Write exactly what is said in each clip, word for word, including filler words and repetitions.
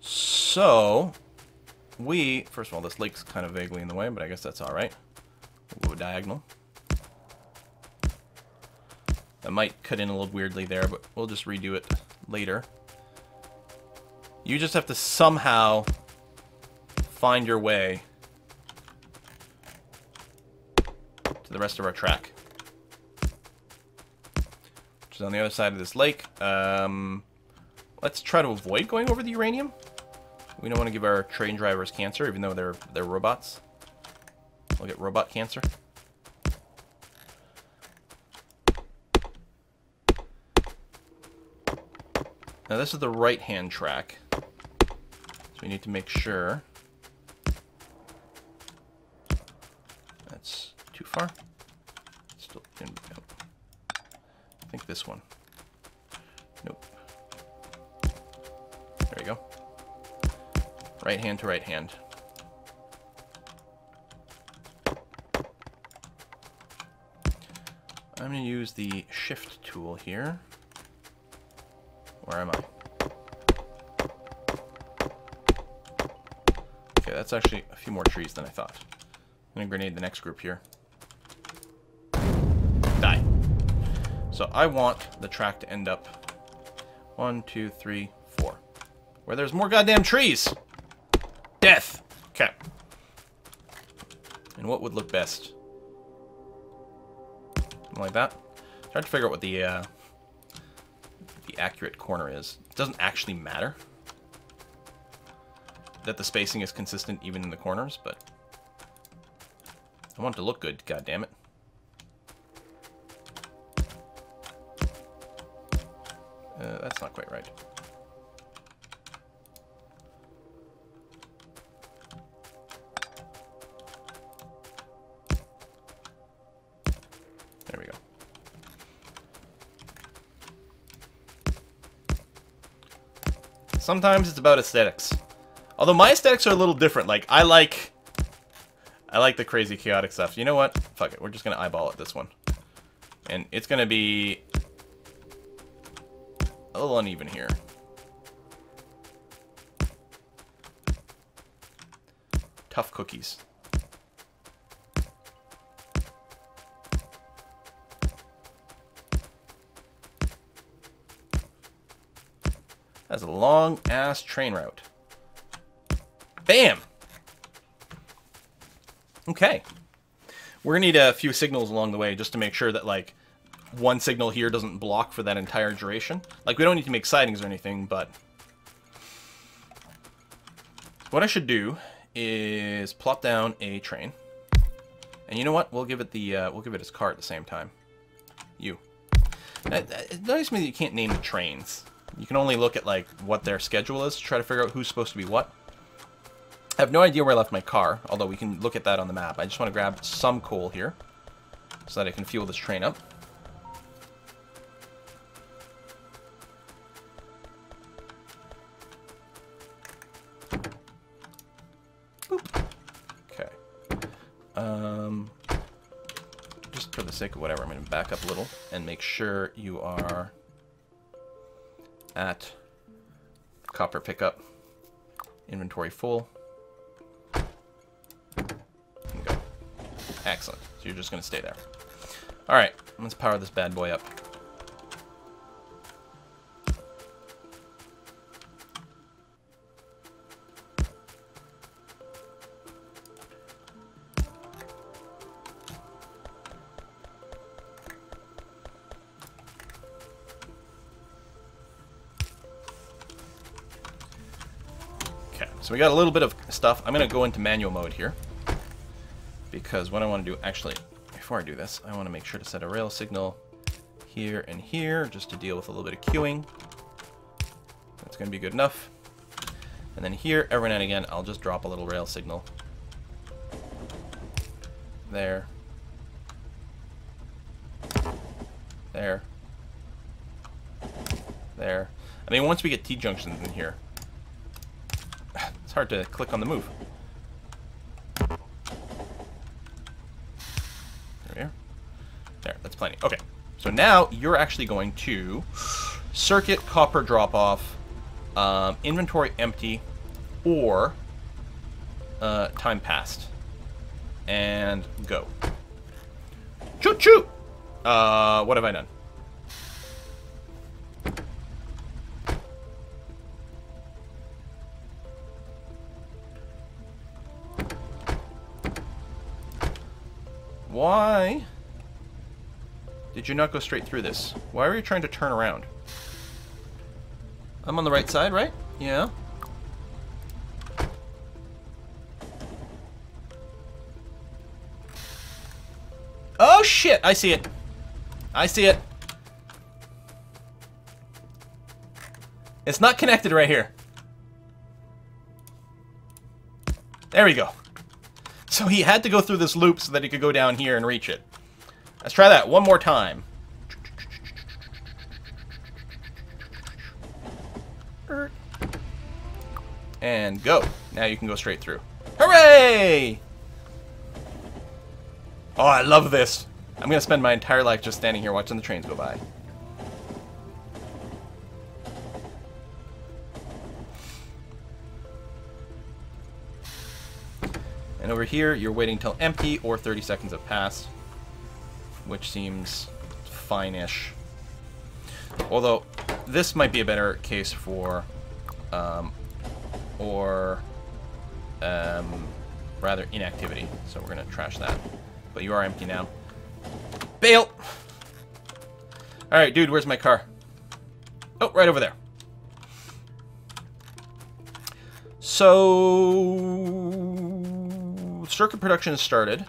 So, we... First of all, this lake's kind of vaguely in the way, but I guess that's alright. We'll go diagonal. That might cut in a little weirdly there, but we'll just redo it later. You just have to somehow find your way to the rest of our track, which is on the other side of this lake. Um, let's try to avoid going over the uranium. We don't want to give our train drivers cancer, even though they're they're robots. We'll get robot cancer. Now this is the right-hand track, so we need to make sure that's too far. Still in, nope. I think this one. Nope. There we go. Right hand to right hand. I'm going to use the shift tool here. Where am I? Okay, that's actually a few more trees than I thought. I'm going to grenade the next group here. Die. So I want the track to end up one, two, three, four. Where there's more goddamn trees! Death! Okay. And what would look best? Something like that. I'm trying to figure out what the... Uh, accurate corner is. It doesn't actually matter that the spacing is consistent even in the corners, but I want it to look good, goddammit. Uh, that's not quite right. There we go. Sometimes it's about aesthetics. Although my aesthetics are a little different. Like, I like... I like the crazy, chaotic stuff. You know what? Fuck it. We're just going to eyeball it, this one. And it's going to be... a little uneven here. Tough cookies. That's a long-ass train route. Bam! Okay. We're going to need a few signals along the way just to make sure that, like, one signal here doesn't block for that entire duration. Like, we don't need to make sightings or anything, but... what I should do is plop down a train. And you know what? We'll give it the, uh, we'll give it its car at the same time. You. It doesn't mean that you can't name the trains. You can only look at, like, what their schedule is to try to figure out who's supposed to be what. I have no idea where I left my car, although we can look at that on the map. I just want to grab some coal here so that I can fuel this train up. Boop. Okay. Um, just for the sake of whatever, I'm going to back up a little and make sure you are... at copper pickup, inventory full. There we go. Excellent. So you're just going to stay there. All right, let's power this bad boy up. So we got a little bit of stuff. I'm going to go into manual mode here because what I want to do, actually, before I do this, I want to make sure to set a rail signal here and here just to deal with a little bit of queuing. That's going to be good enough. And then here, every now and again, I'll just drop a little rail signal. There. There. There. I mean, once we get T-junctions in here, it's hard to click on the move. There we are. There, that's plenty. Okay, so now you're actually going to circuit, copper drop-off, um, inventory empty, or uh, time passed. And go. Choo choo! Uh, what have I done? Why did you not go straight through this? Why were you trying to turn around? I'm on the right side, right? Yeah. Oh shit! I see it. I see it. It's not connected right here. There we go. So he had to go through this loop so that he could go down here and reach it. Let's try that one more time. And go. Now you can go straight through. Hooray! Oh, I love this. I'm going to spend my entire life just standing here watching the trains go by. And over here, you're waiting till empty or thirty seconds have passed, which seems fine-ish. Although, this might be a better case for, um, or, um, rather inactivity. So we're going to trash that. But you are empty now. Bail! Alright, dude, where's my car? Oh, right over there. So... circuit production has started.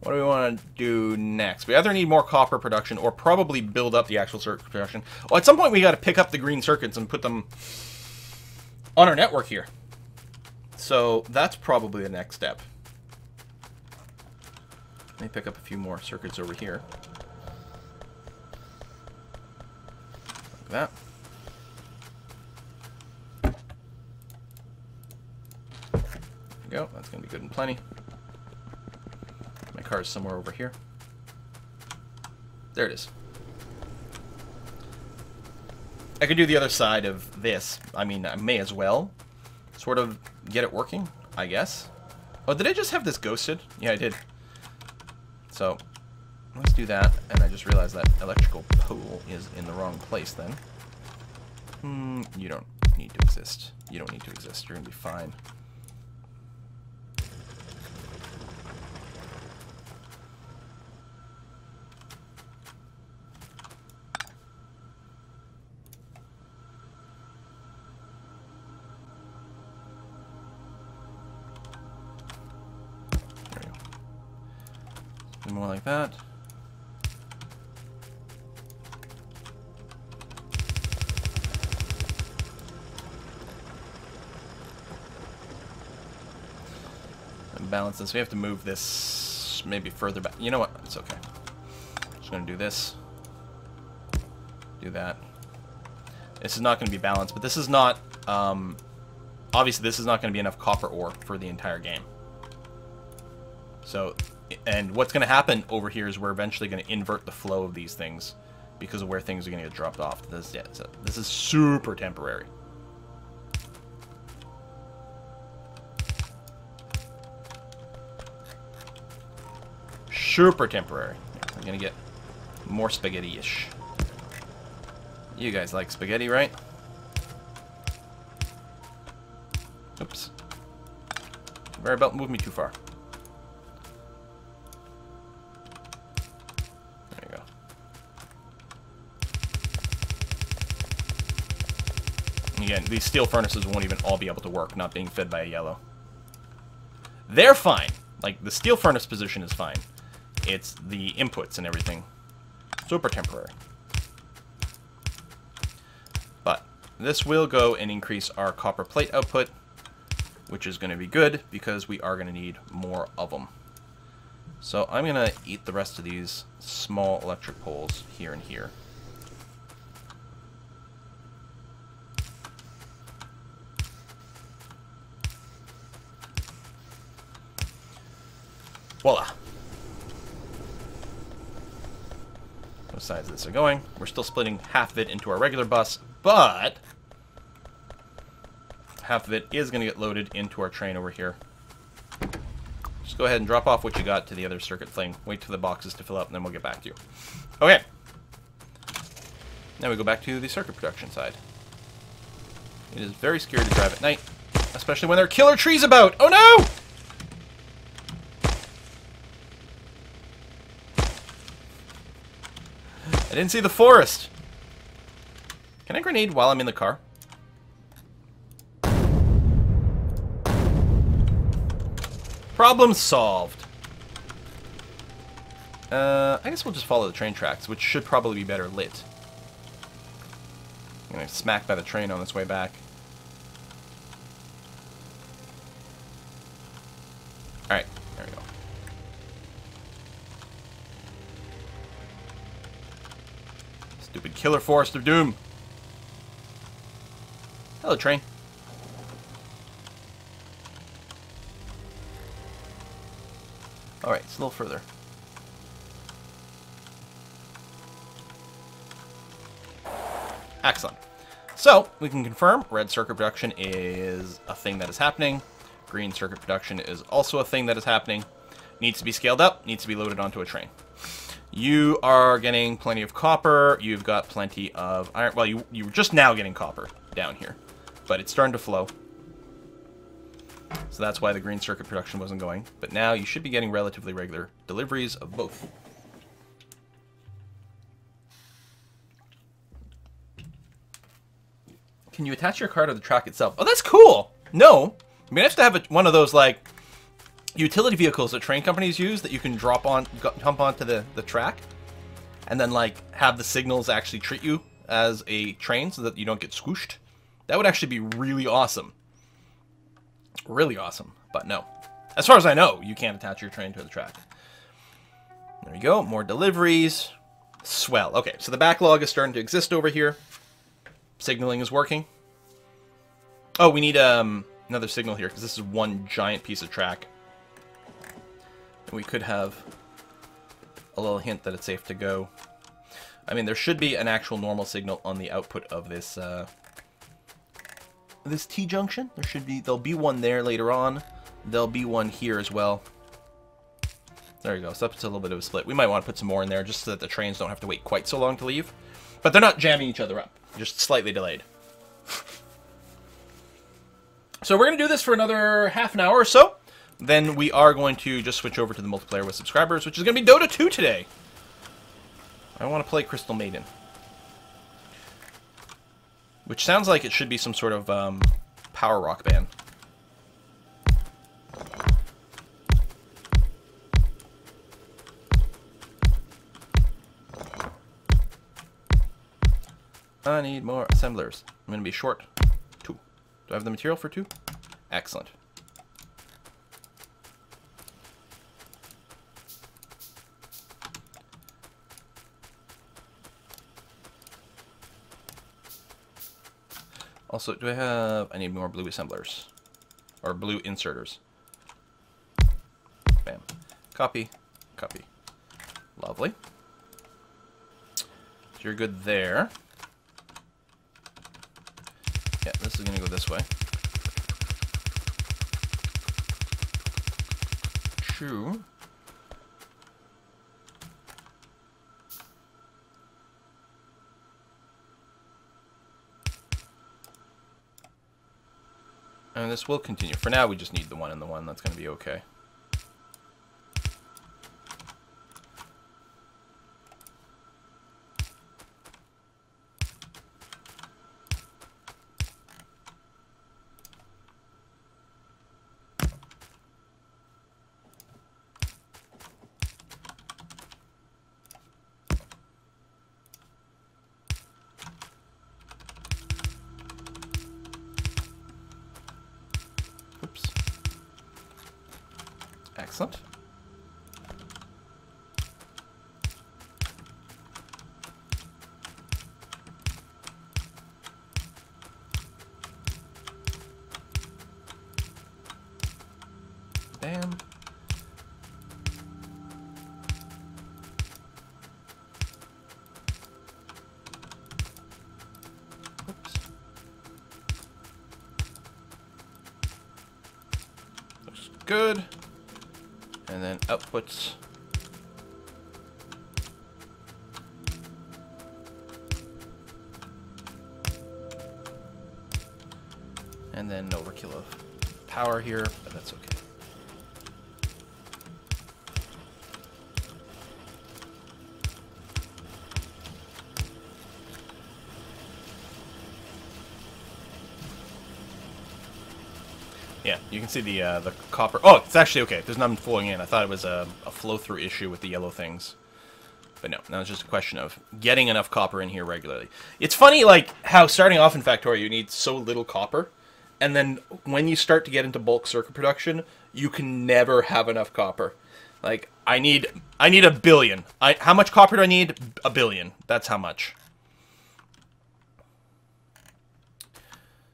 What do we want to do next? We either need more copper production or probably build up the actual circuit production. Well, at some point we got to pick up the green circuits and put them on our network here. So that's probably the next step. Let me pick up a few more circuits over here. Like that. Go. That's going to be good and plenty. My car is somewhere over here. There it is. I could do the other side of this. I mean, I may as well sort of get it working, I guess. Oh, did I just have this ghosted? Yeah, I did. So, let's do that. And I just realized that electrical pole is in the wrong place then. Hmm, you don't need to exist. You don't need to exist. You're going to be fine. More like that. And balance this. We have to move this maybe further back. You know what? It's okay. I'm just going to do this. Do that. This is not going to be balanced, but this is not... Um, obviously, this is not going to be enough copper ore for the entire game. So... and what's going to happen over here is we're eventually going to invert the flow of these things because of where things are going to get dropped off. This, yeah, so this is super temporary. Super temporary. I'm going to get more spaghetti-ish. You guys like spaghetti, right? Oops. Conveyor belt moved me too far. Again, these steel furnaces won't even all be able to work, not being fed by a yellow. They're fine. Like, the steel furnace position is fine. It's the inputs and everything. Super temporary. But this will go and increase our copper plate output, which is going to be good because we are going to need more of them. So I'm going to eat the rest of these small electric poles here and here. Voila. Both sides of this are going. We're still splitting half of it into our regular bus, but half of it is going to get loaded into our train over here. Just go ahead and drop off what you got to the other circuit thing. Wait for the boxes to fill up, and then we'll get back to you. Okay. Now we go back to the circuit production side. It is very scary to drive at night, especially when there are killer trees about. Oh no! I didn't see the forest. Can I grenade while I'm in the car? Problem solved. Uh, I guess we'll just follow the train tracks, which should probably be better lit. I'm gonna smack by the train on its way back. Alright, there we go. Stupid killer forest of doom. Hello, train. Alright, it's a little further. Excellent. So, we can confirm red circuit production is a thing that is happening. Green circuit production is also a thing that is happening. Needs to be scaled up, needs to be loaded onto a train. You are getting plenty of copper. You've got plenty of iron. Well, you, you were just now getting copper down here, but it's starting to flow. So that's why the green circuit production wasn't going. But now you should be getting relatively regular deliveries of both. Can you attach your car to the track itself? Oh, that's cool. No, I mean, I have to have a, one of those like utility vehicles that train companies use that you can drop on, hump onto the, the track, and then like have the signals actually treat you as a train so that you don't get squooshed. That would actually be really awesome. Really awesome, but no. As far as I know, you can't attach your train to the track. There we go, more deliveries. Swell. Okay, so the backlog is starting to exist over here. Signaling is working. Oh, we need um, another signal here, because this is one giant piece of track. And we could have a little hint that it's safe to go. I mean, there should be an actual normal signal on the output of this uh, this T-junction. There should be, there'll be one there later on. There'll be one here as well. There you go, so that's a little bit of a split. We might want to put some more in there, just so that the trains don't have to wait quite so long to leave. But they're not jamming each other up. Just slightly delayed. So we're going to do this for another half an hour or so. Then we are going to just switch over to the multiplayer with subscribers, which is going to be Dota two today. I want to play Crystal Maiden. Which sounds like it should be some sort of um, power rock band. I need more assemblers. I'm going to be short two. Do I have the material for two? Excellent. Also, do I have... I need more blue assemblers. Or blue inserters. Bam. Copy. Copy. Lovely. So you're good there. Yeah, this is going to go this way. Shoo. And this will continue. For now, we just need the one and the one. That's going to be okay. Excellent. Bam. good. And then outputs. And then overkill of power here, but that's okay. Yeah, you can see the uh, the copper. Oh, it's actually okay. There's nothing flowing in. I thought it was a, a flow-through issue with the yellow things. But no, now it's just a question of getting enough copper in here regularly. It's funny, like, how starting off in Factorio, you need so little copper. And then when you start to get into bulk circuit production, you can never have enough copper. Like, I need I need a billion. I, how much copper do I need? A billion. That's how much.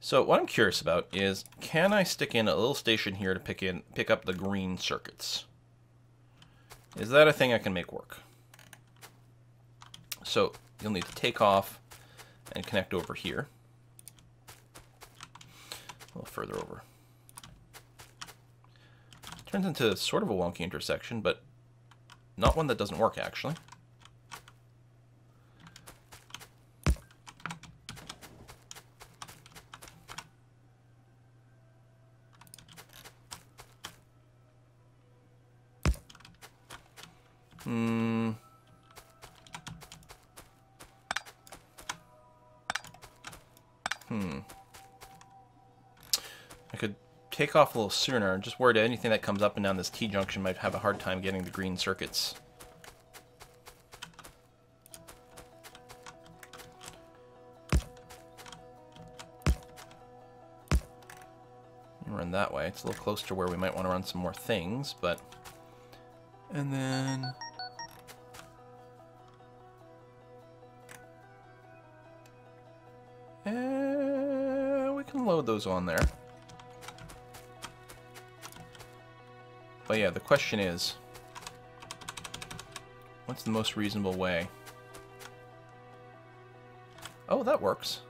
So what I'm curious about is, can I stick in a little station here to pick in pick up the green circuits? Is that a thing I can make work? So you'll need to take off and connect over here. A little further over. Turns into sort of a wonky intersection, but not one that doesn't work, actually. Hmm. Hmm. I could take off a little sooner. I'm just worried anything that comes up and down this T-junction might have a hard time getting the green circuits. Run that way. It's a little close to where we might want to run some more things, but... And then... load those on there. But yeah, the question is, what's the most reasonable way? Oh, that works.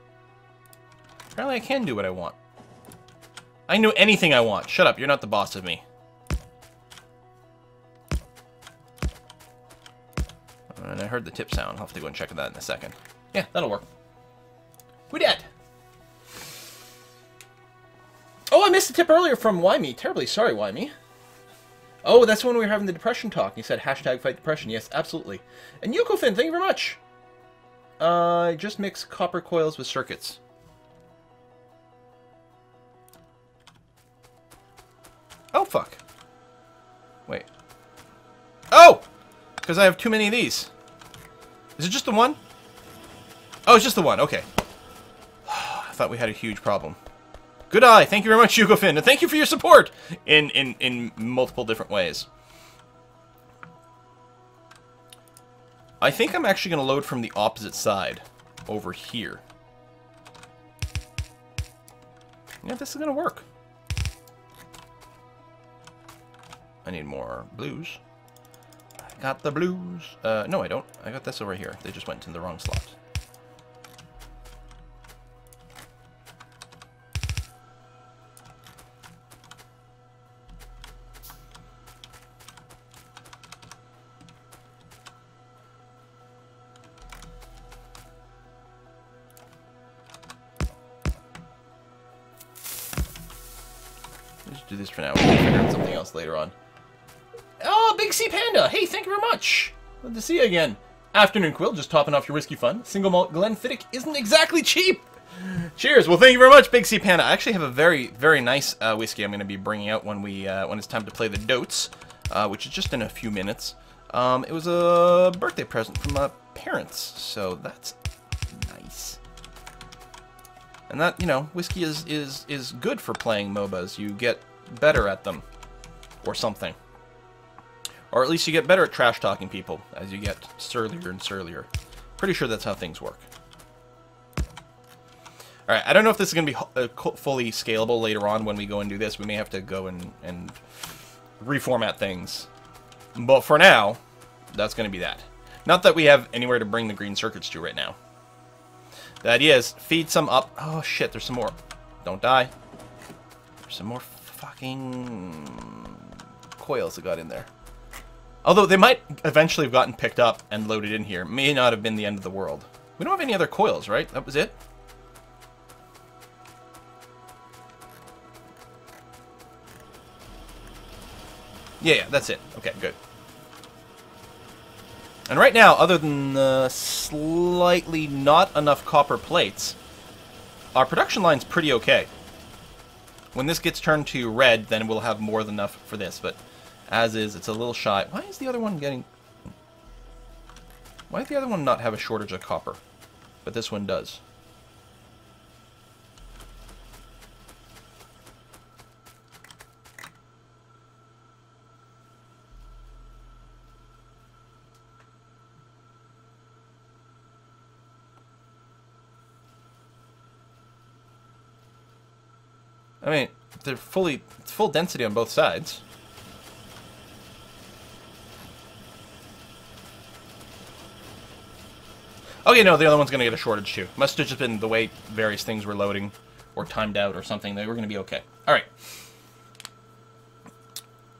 Apparently I can do what I want. I can do anything I want. Shut up, you're not the boss of me. And I heard the tip sound. I'll have to go and check that in a second. Yeah, that'll work. We did. Oh, I missed a tip earlier from Wyme. Terribly sorry, Wyme. Oh, that's when we were having the depression talk. You said hashtag fight depression. Yes, absolutely. And Yukofin, thank you very much. Uh, just mix copper coils with circuits. Oh, fuck. Wait. Oh! Because I have too many of these. Is it just the one? Oh, it's just the one. Okay. I thought we had a huge problem. Good eye. Thank you very much, Hugofin, and thank you for your support in, in, in multiple different ways. I think I'm actually going to load from the opposite side over here. Yeah, this is going to work. I need more blues. I got the blues. Uh, no, I don't. I got this over here. They just went in the wrong slot. For now, we'll figure out something else later on. Oh, Big C Panda! Hey, thank you very much! Glad to see you again. Afternoon, Quill, just topping off your whiskey fun. Single malt Glenfiddich isn't exactly cheap! Cheers! Well, thank you very much, Big C Panda. I actually have a very, very nice uh, whiskey I'm going to be bringing out when we uh, when it's time to play the Dotes, uh, which is just in a few minutes. Um, it was a birthday present from my parents, so that's nice. And that, you know, whiskey is, is, is good for playing MOBAs. You get better at them, or something. Or at least you get better at trash-talking people as you get surlier and surlier. Pretty sure that's how things work. Alright, I don't know if this is going to be fully scalable later on when we go and do this. We may have to go and, and reformat things. But for now, that's going to be that. Not that we have anywhere to bring the green circuits to right now. The idea is, feed some up. Oh shit, there's some more. Don't die. There's some more fucking... coils that got in there. Although they might eventually have gotten picked up and loaded in here. May not have been the end of the world. We don't have any other coils, right? That was it? Yeah, yeah, that's it. Okay, good. And right now, other than the slightly not enough copper plates, our production line's pretty okay. When this gets turned to red, then we'll have more than enough for this, but as is, it's a little shy. Why is the other one getting... Why did the other one not have a shortage of copper? But this one does. I mean, they're fully, it's full density on both sides. Okay, no, the other one's going to get a shortage too. Must have just been the way various things were loading or timed out or something. They were going to be okay. All right.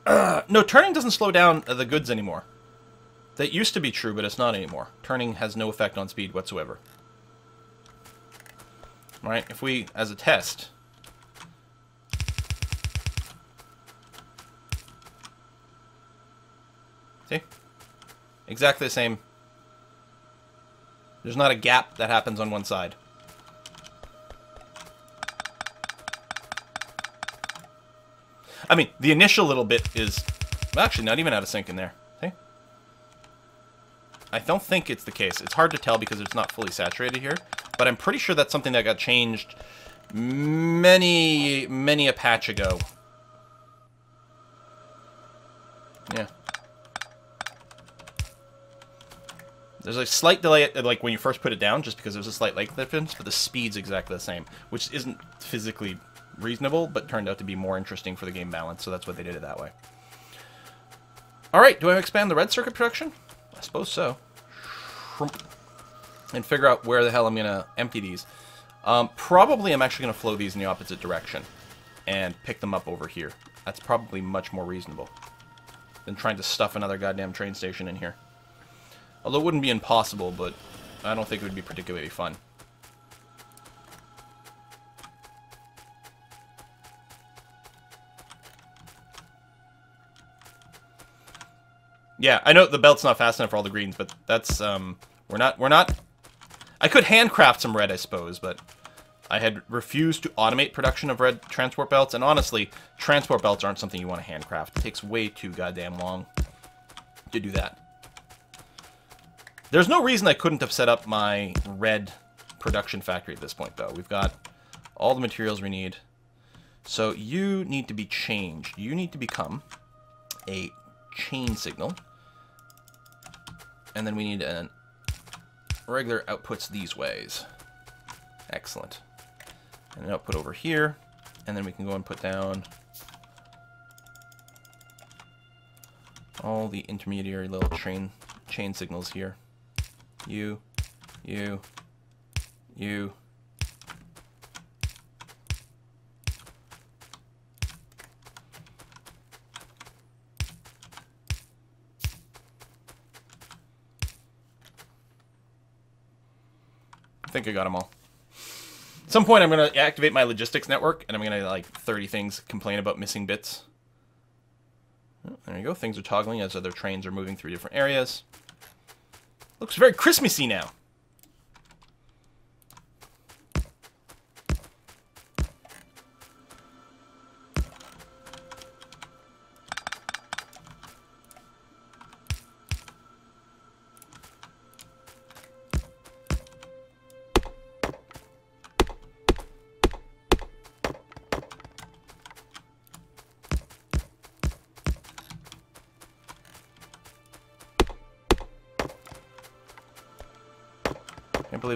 Uh, no, turning doesn't slow down the goods anymore. That used to be true, but it's not anymore. Turning has no effect on speed whatsoever. All right, if we, as a test... See? Exactly the same. There's not a gap that happens on one side. I mean, the initial little bit is actually not even out of sync in there. See? I don't think it's the case. It's hard to tell because it's not fully saturated here, but I'm pretty sure that's something that got changed many, many a patch ago. Yeah. There's a slight delay, like when you first put it down, just because there's a slight length difference, but the speed's exactly the same, which isn't physically reasonable, but turned out to be more interesting for the game balance, so that's why they did it that way. All right, do I expand the red circuit production? I suppose so. And figure out where the hell I'm going to empty these. Um, probably I'm actually going to flow these in the opposite direction and pick them up over here. That's probably much more reasonable than trying to stuff another goddamn train station in here. Although it wouldn't be impossible, but I don't think it would be particularly fun. Yeah, I know the belt's not fast enough for all the greens, but that's um, we're not we're not. I could handcraft some red, I suppose, but I had refused to automate production of red transport belts, and honestly, transport belts aren't something you want to handcraft. It takes way too goddamn long to do that. There's no reason I couldn't have set up my red production factory at this point, though. We've got all the materials we need. So you need to be changed. You need to become a chain signal. And then we need a regular outputs these ways. Excellent. And an output over here. And then we can go and put down all the intermediary little train chain signals here. You, you, you. I think I got them all. At some point I'm going to activate my logistics network and I'm going to like thirty things complain about missing bits. Oh, there you go. Things are toggling as other trains are moving through different areas. Looks very Christmassy now.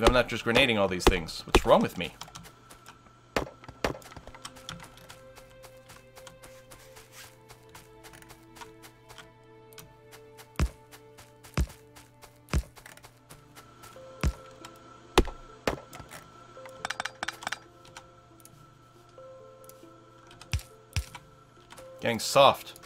I'm not just grenading all these things. What's wrong with me? Getting soft.